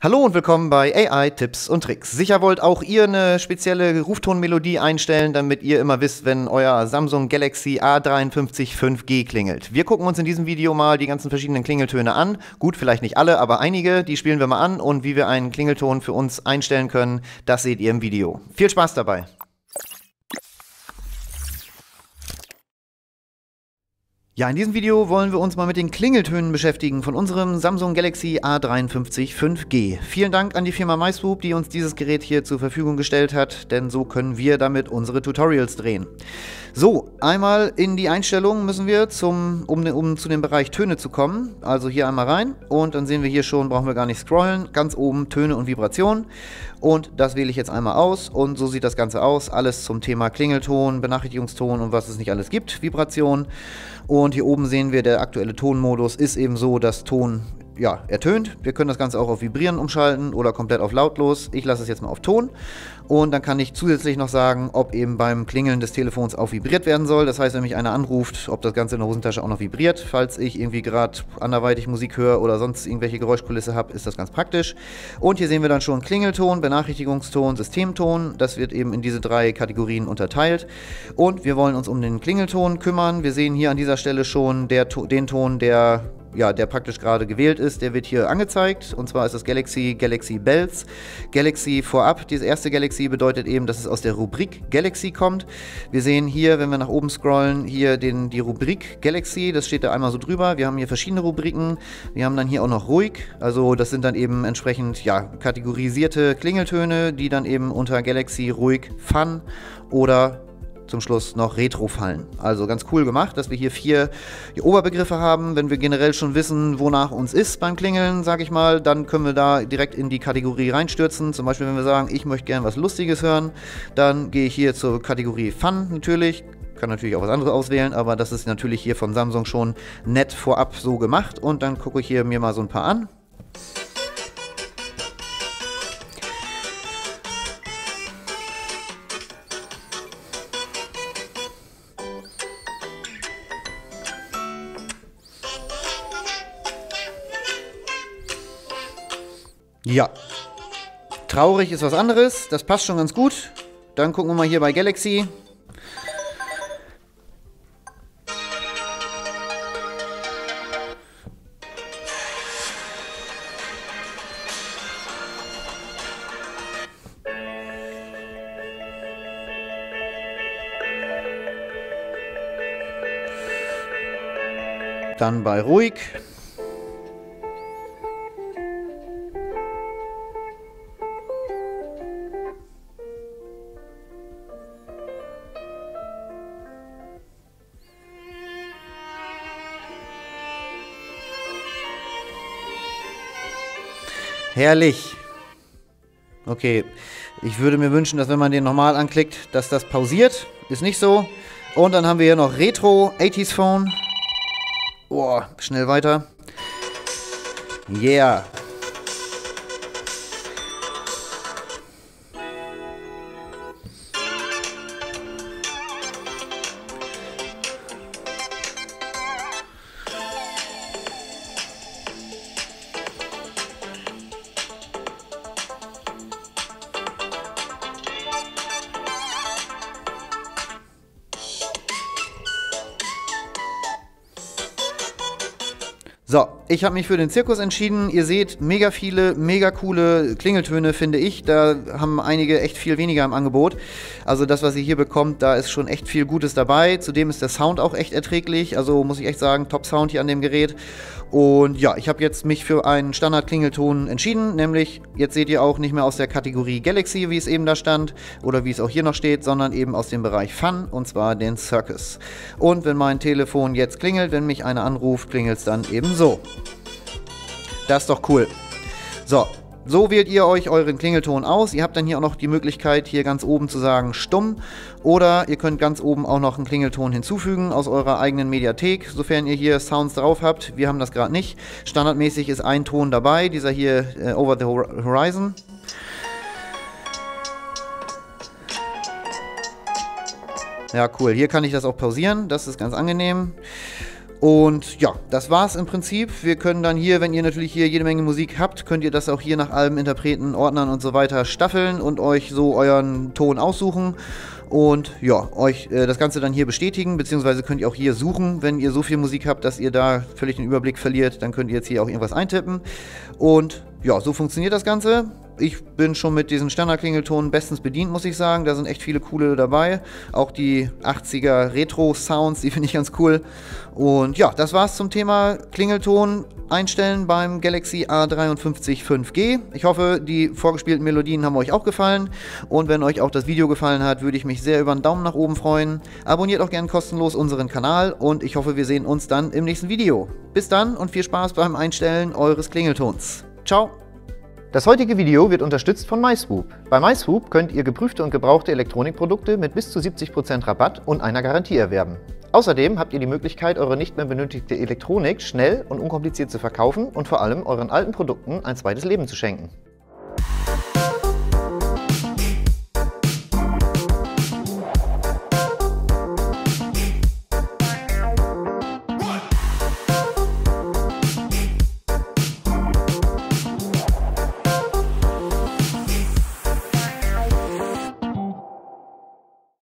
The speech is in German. Hallo und willkommen bei AI Tipps und Tricks. Sicher wollt auch ihr eine spezielle Ruftonmelodie einstellen, damit ihr immer wisst, wenn euer Samsung Galaxy A53 5G klingelt. Wir gucken uns in diesem Video mal die ganzen verschiedenen Klingeltöne an. Gut, vielleicht nicht alle, aber einige, die spielen wir mal an. Und wie wir einen Klingelton für uns einstellen können, das seht ihr im Video. Viel Spaß dabei! Ja, in diesem Video wollen wir uns mal mit den Klingeltönen beschäftigen von unserem Samsung Galaxy A53 5G. Vielen Dank an die Firma MySwoop, die uns dieses Gerät hier zur Verfügung gestellt hat, denn so können wir damit unsere Tutorials drehen. So, einmal in die Einstellungen müssen wir, um zu dem Bereich Töne zu kommen. Also hier einmal rein und dann sehen wir hier schon, brauchen wir gar nicht scrollen, ganz oben Töne und Vibrationen. Und das wähle ich jetzt einmal aus und so sieht das Ganze aus. Alles zum Thema Klingelton, Benachrichtigungston und was es nicht alles gibt, Vibration. Und hier oben sehen wir, der aktuelle Tonmodus ist eben so, dass Ton ertönt. Wir können das Ganze auch auf Vibrieren umschalten oder komplett auf lautlos. Ich lasse es jetzt mal auf Ton und dann kann ich zusätzlich noch sagen, ob eben beim Klingeln des Telefons auch vibriert werden soll. Das heißt, wenn mich einer anruft, ob das Ganze in der Hosentasche auch noch vibriert. Falls ich irgendwie gerade anderweitig Musik höre oder sonst irgendwelche Geräuschkulisse habe, ist das ganz praktisch. Und hier sehen wir dann schon Klingelton, Benachrichtigungston, Systemton. Das wird eben in diese drei Kategorien unterteilt. Und wir wollen uns um den Klingelton kümmern. Wir sehen hier an dieser Stelle schon den Ton, der praktisch gerade gewählt ist, der wird hier angezeigt. Und zwar ist das Galaxy Bells. Galaxy vorab, diese erste Galaxy bedeutet eben, dass es aus der Rubrik Galaxy kommt. Wir sehen hier, wenn wir nach oben scrollen, hier die Rubrik Galaxy. Das steht da einmal so drüber. Wir haben hier verschiedene Rubriken. Wir haben dann hier auch noch ruhig. Also das sind dann eben entsprechend kategorisierte Klingeltöne, die dann eben unter Galaxy, ruhig, Fun oder zum Schluss noch Retro-Fallen. Also ganz cool gemacht, dass wir hier vier Oberbegriffe haben. Wenn wir generell schon wissen, wonach uns ist beim Klingeln, sage ich mal, dann können wir da direkt in die Kategorie reinstürzen. Zum Beispiel, wenn wir sagen, ich möchte gerne was Lustiges hören, dann gehe ich hier zur Kategorie Fun natürlich. Kann natürlich auch was anderes auswählen, aber das ist natürlich hier von Samsung schon nett vorab so gemacht. Und dann gucke ich hier mir mal so ein paar an. Ja, traurig ist was anderes, das passt schon ganz gut. Dann gucken wir mal hier bei Galaxy. Dann bei ruhig. Herrlich. Okay, ich würde mir wünschen, dass wenn man den normal anklickt, dass das pausiert. Ist nicht so. Und dann haben wir hier noch Retro, 80s Phone. Boah, schnell weiter. Yeah. So, ich habe mich für den Zirkus entschieden. Ihr seht, mega viele, mega coole Klingeltöne, finde ich. Da haben einige echt viel weniger im Angebot. Also das, was ihr hier bekommt, da ist schon echt viel Gutes dabei. Zudem ist der Sound auch echt erträglich. Also muss ich echt sagen, Top-Sound hier an dem Gerät. Und ja, ich habe jetzt mich für einen Standard-Klingelton entschieden. Nämlich, jetzt seht ihr auch nicht mehr aus der Kategorie Galaxy, wie es eben da stand. Oder wie es auch hier noch steht, sondern eben aus dem Bereich Fun. Und zwar den Circus. Und wenn mein Telefon jetzt klingelt, wenn mich einer anruft, klingelt es dann eben so. Das ist doch cool. So wählt ihr euch euren Klingelton aus. Ihr habt dann hier auch noch die Möglichkeit, hier ganz oben zu sagen stumm. Oder ihr könnt ganz oben auch noch einen Klingelton hinzufügen aus eurer eigenen Mediathek, sofern ihr hier Sounds drauf habt. Wir haben das gerade nicht. Standardmäßig ist ein Ton dabei, dieser hier Over the Horizon. Ja, cool. Hier kann ich das auch pausieren. Das ist ganz angenehm. Und ja, das war's im Prinzip. Wir können dann hier, wenn ihr natürlich hier jede Menge Musik habt, könnt ihr das auch hier nach Alben, Interpreten, Ordnern und so weiter staffeln und euch so euren Ton aussuchen. Und ja, euch das Ganze dann hier bestätigen, beziehungsweise könnt ihr auch hier suchen, wenn ihr so viel Musik habt, dass ihr da völlig den Überblick verliert, dann könnt ihr jetzt hier auch irgendwas eintippen. Und ja, so funktioniert das Ganze. Ich bin schon mit diesen Standard-Klingeltonen bestens bedient, muss ich sagen. Da sind echt viele coole dabei. Auch die 80er Retro-Sounds, die finde ich ganz cool. Und ja, das war's zum Thema Klingelton einstellen beim Galaxy A53 5G. Ich hoffe, die vorgespielten Melodien haben euch auch gefallen. Und wenn euch auch das Video gefallen hat, würde ich mich sehr über einen Daumen nach oben freuen. Abonniert auch gerne kostenlos unseren Kanal und ich hoffe, wir sehen uns dann im nächsten Video. Bis dann und viel Spaß beim Einstellen eures Klingeltons. Ciao! Das heutige Video wird unterstützt von MySwoop. Bei MySwoop könnt ihr geprüfte und gebrauchte Elektronikprodukte mit bis zu 70% Rabatt und einer Garantie erwerben. Außerdem habt ihr die Möglichkeit, eure nicht mehr benötigte Elektronik schnell und unkompliziert zu verkaufen und vor allem euren alten Produkten ein zweites Leben zu schenken.